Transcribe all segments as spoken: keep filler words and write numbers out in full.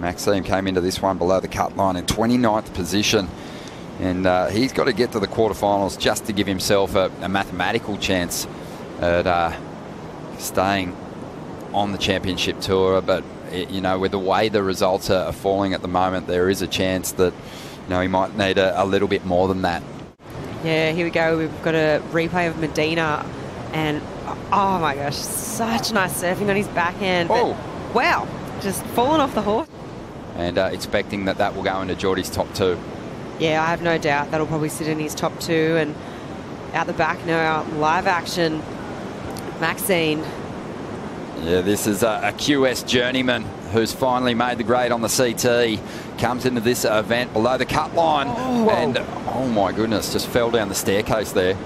Maxime came into this one below the cut line in twenty-ninth position. And uh, he's got to get to the quarterfinals just to give himself a, a mathematical chance at uh, staying on the championship tour. But, it, you know, with the way the results are falling at the moment, there is a chance that, you know, he might need a, a little bit more than that. Yeah, here we go. We've got a replay of Medina. And, oh, my gosh, such nice surfing on his backhand. Oh. Wow, just falling off the horse. And uh, expecting that that will go into Jordy's top two. Yeah, I have no doubt that'll probably sit in his top two. And out the back now, live action, Maxine. Yeah, this is a, a Q S journeyman who's finally made the grade on the C T. Comes into this event below the cut line. Oh, and, oh my goodness, just fell down the staircase there.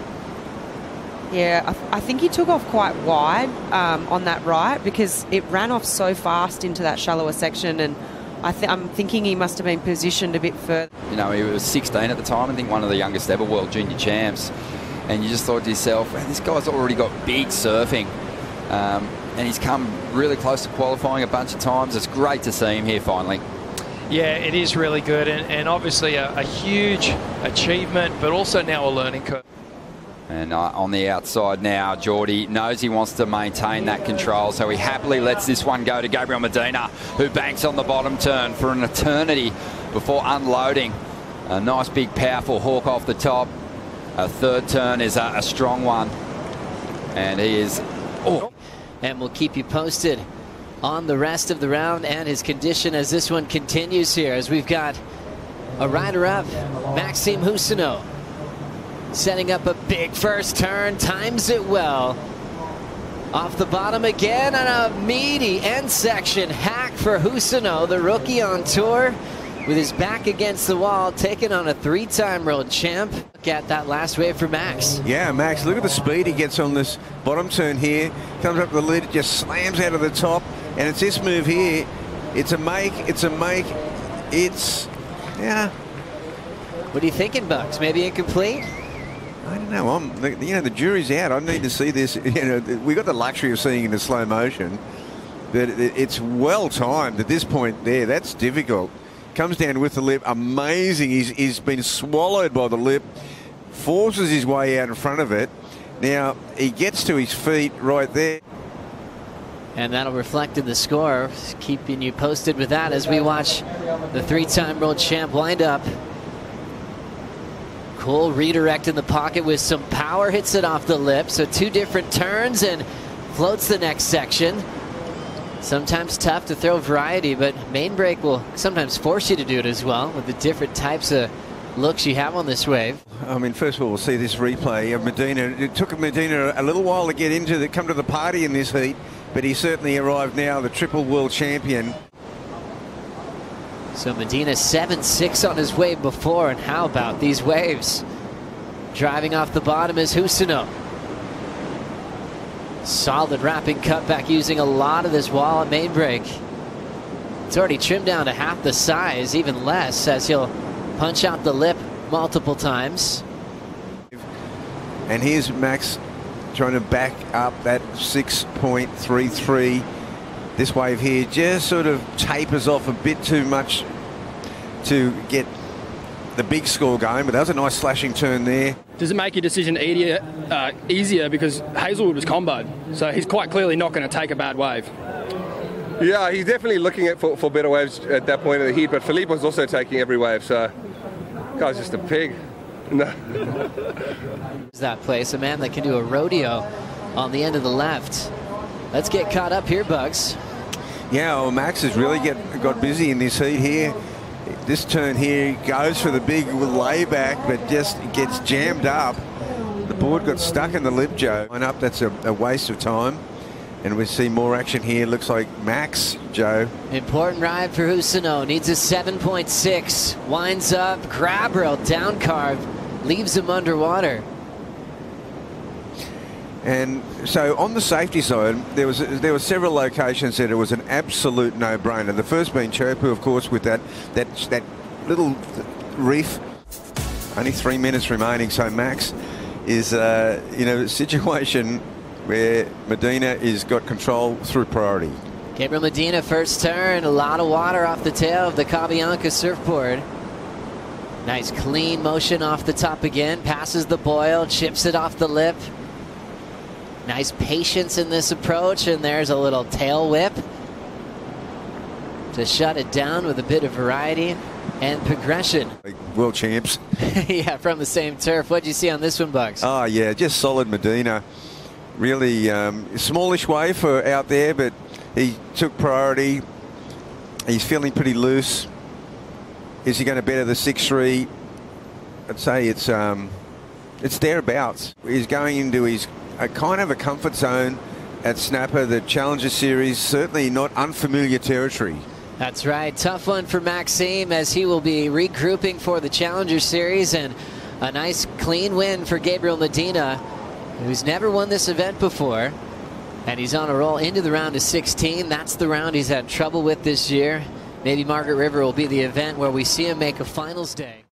Yeah, I, th I think he took off quite wide um, on that right because it ran off so fast into that shallower section. And I th I'm thinking he must have been positioned a bit further. You know, he was sixteen at the time, I think one of the youngest ever World Junior Champs. And you just thought to yourself, man, this guy's already got big surfing. Um, and he's come really close to qualifying a bunch of times. It's great to see him here finally. Yeah, it is really good. And, and obviously a, a huge achievement, but also now a learning curve. And uh, on the outside now, Jordy knows he wants to maintain that control, so he happily lets this one go to Gabriel Medina, who banks on the bottom turn for an eternity before unloading. A nice, big, powerful hook off the top. A third turn is a, a strong one. And he is... Oh. And we'll keep you posted on the rest of the round and his condition as this one continues here, as we've got a rider-up, Maxime Huscenot, setting up a big first turn, times it well. Off the bottom again, and a meaty end section hack for Huscenot, the rookie on tour, with his back against the wall, taking on a three-time world champ. Look at that last wave for Max. Yeah, Max, look at the speed he gets on this bottom turn here. Comes up the lid, just slams out of the top, and it's this move here. It's a make, it's a make, it's, yeah. What are you thinking, Bucks? Maybe incomplete? I don't know. I'm, you know, the jury's out. I need to see this. You know, we got the luxury of seeing it in slow motion, but it's well timed at this point. There, that's difficult. Comes down with the lip. Amazing. He's he's been swallowed by the lip. Forces his way out in front of it. Now he gets to his feet right there. And that'll reflect in the score. Keeping you posted with that as we watch the three-time world champ wind up. Cool redirect in the pocket with some power, hits it off the lip. So two different turns and floats the next section. Sometimes tough to throw variety, but main break will sometimes force you to do it as well with the different types of looks you have on this wave. I mean, first of all, we'll see this replay of Medina. It took Medina a little while to get into the, come to the party in this heat, but he certainly arrived now, the triple world champion. So Medina seven six on his wave before, and how about these waves? Driving off the bottom is Huscenot. Solid wrapping cutback using a lot of this wall at main break. It's already trimmed down to half the size, even less, as he'll punch out the lip multiple times. And here's Max trying to back up that six point three three. This wave here just sort of tapers off a bit too much to get the big score going, but that was a nice slashing turn there. Does it make your decision easier, uh, easier because Hazelwood was comboed, so he's quite clearly not going to take a bad wave? Yeah, he's definitely looking at for, for better waves at that point of the heat, but Felipe was also taking every wave, so the guy's just a pig. No. That place, a man that can do a rodeo on the end of the left. Let's get caught up here, Bugs. Yeah, well, Max has really get, got busy in this heat here. This turn here goes for the big layback, but just gets jammed up. The board got stuck in the lip, Joe. Line up, that's a, a waste of time. And we see more action here. Looks like Max, Joe. Important ride for Huscenot. Needs a seven point six. Winds up, grab rail, down carve, leaves him underwater. And so on the safety side, there was there were several locations that it was an absolute no-brainer. The first being Chopu, of course, with that that that little reef. Only three minutes remaining, so Max is uh, in a situation where Medina is got control through priority. Gabriel Medina, first turn, a lot of water off the tail of the Cabianca surfboard. Nice clean motion off the top again, passes the boil, chips it off the lip. Nice patience in this approach, and there's a little tail whip to shut it down with a bit of variety and progression. Like world champs. Yeah, from the same turf. What did you see on this one, Bugs? Oh, yeah, just solid Medina. Really um, smallish wave for out there, but he took priority. He's feeling pretty loose. Is he going to better the six three? I'd say it's um, it's thereabouts. He's going into his a kind of a comfort zone at Snapper, the Challenger Series, certainly not unfamiliar territory. That's right. Tough one for Maxime as he will be regrouping for the Challenger Series, and a nice clean win for Gabriel Medina, who's never won this event before. And he's on a roll into the round of sixteen. That's the round he's had trouble with this year. Maybe Margaret River will be the event where we see him make a finals day.